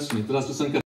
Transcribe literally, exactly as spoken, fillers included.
serdeczniej. Teraz piosenkę